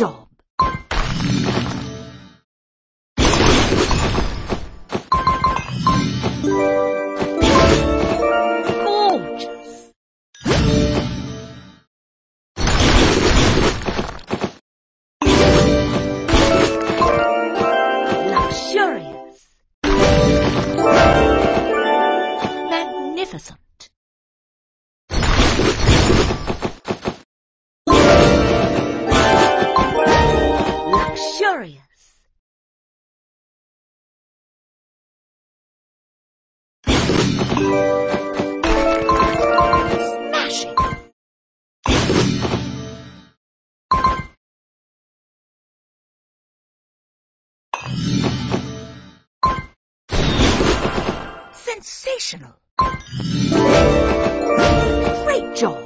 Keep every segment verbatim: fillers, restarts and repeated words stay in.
job. Gorgeous. Luxurious. Magnificent. Luxurious. Smashing. Sensational. Great job.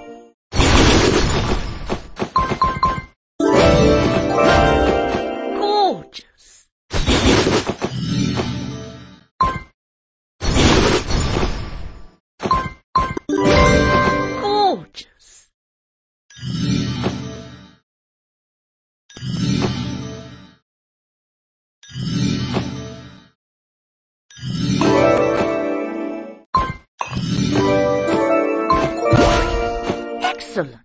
Excellent.